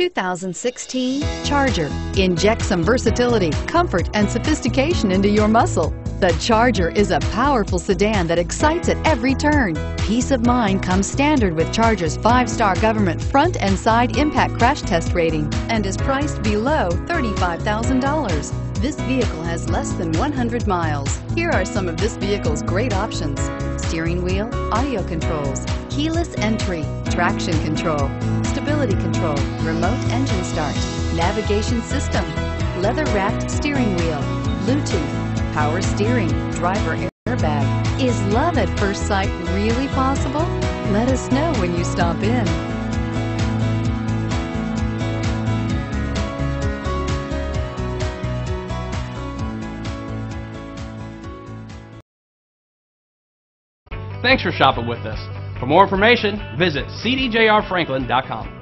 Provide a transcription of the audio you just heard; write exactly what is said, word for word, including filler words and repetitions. two thousand sixteen Charger. Inject some versatility, comfort, and sophistication into your muscle. The Charger is a powerful sedan that excites at every turn. Peace of mind comes standard with Charger's five-star government front and side impact crash test rating and is priced below thirty-five thousand dollars. This vehicle has less than one hundred miles. Here are some of this vehicle's great options: steering wheel audio controls, keyless entry, traction control, stability control, remote engine start, navigation system, leather-wrapped steering wheel, Bluetooth, power steering, driver airbag. Is love at first sight really possible? Let us know when you stop in. Thanks for shopping with us. For more information, visit c d j r franklin dot com.